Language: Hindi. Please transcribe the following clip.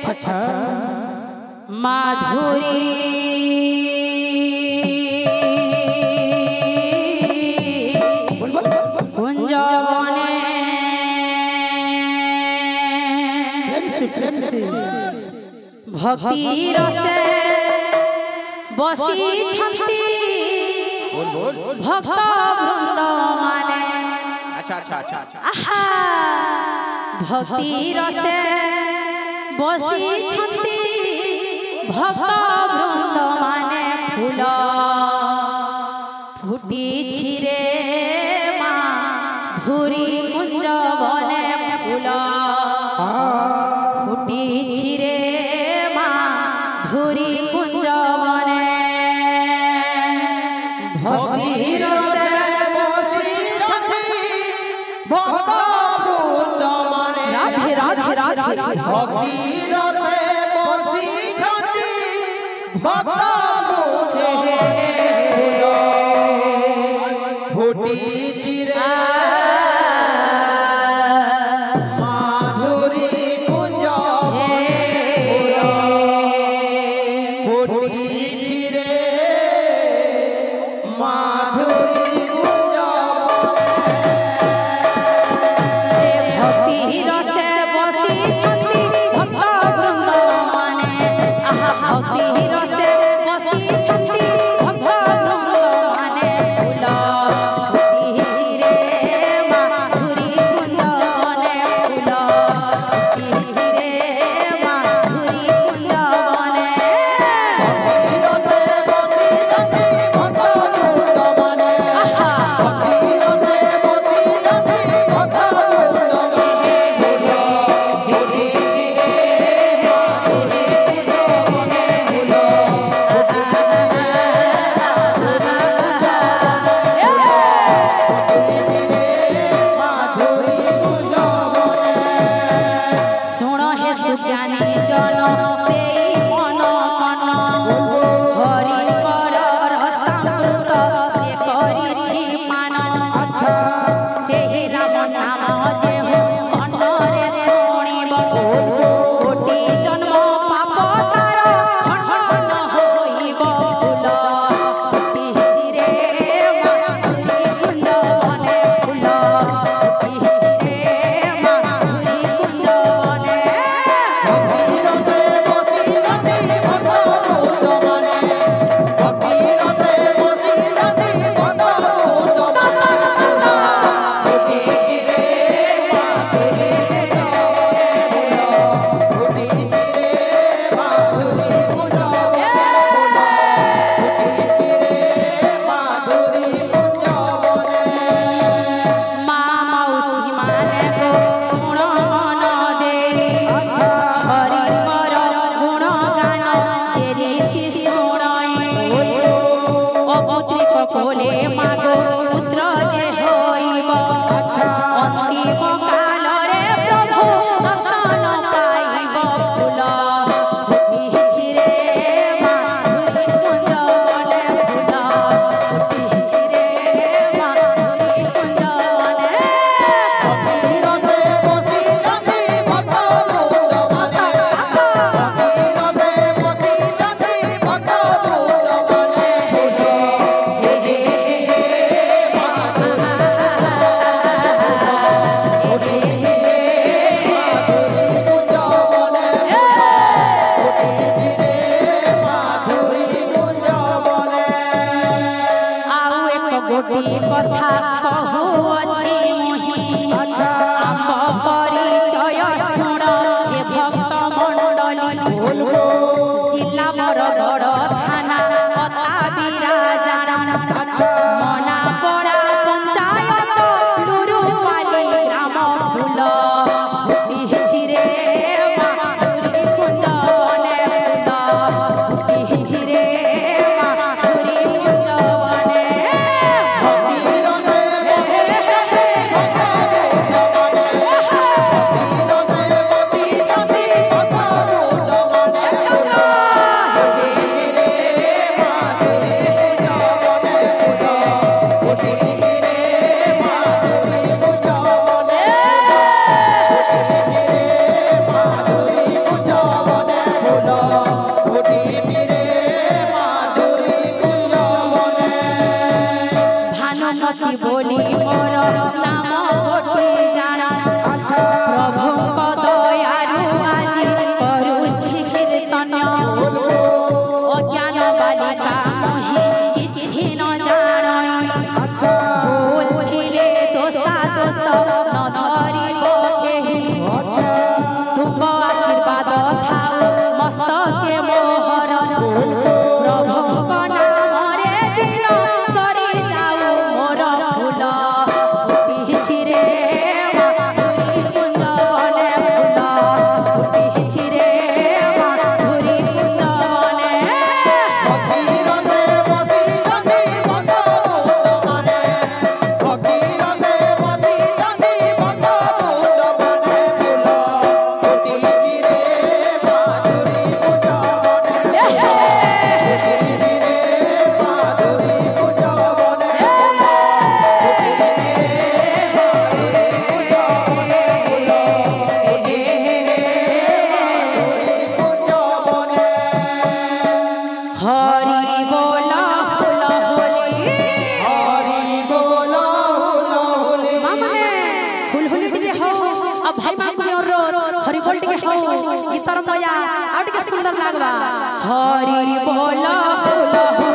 माधुरी कुंजवन से भक्ति रसे बसी छंती भक्त वृंद माने आहा भक्ति रसे बसी छंती भक्त वृंद माने फूल फुटी छिरे माधुरी कुंजवन फूल फुटी छिरे माधुरी कुंजवन भक्ति रसे बसी छंती भक्त वृंद माने राधे राधे राधे भक्ति रसे बसी छंती भक्त वृंद माने फुटी चिरे आशीर्वाद थाओ मस्तक मोहर प्रभु का नाम रे दिन सरी जाओ मोर फूल फुटी रे धुरी कुंद बने फूल फुटी रे धुरी कुंद बने फकीर से बसी जनी मत भूल बने फकीर से बसी जनी मत भूल बने फूल फुटी रे धुरी कुंद बने फुटी रे धुरी कुंद बने फुटी रे धुरी कुंद बने फूल फुटी रे धुरी कुंद बने हरि बोला फूल होली हरि बोला फूल होली मामने फूल होली टिके हो अब भाई मां को और हरि बोल टिके हो गीतर मया आउट के सुंदर लागवा हरि बोला फूल।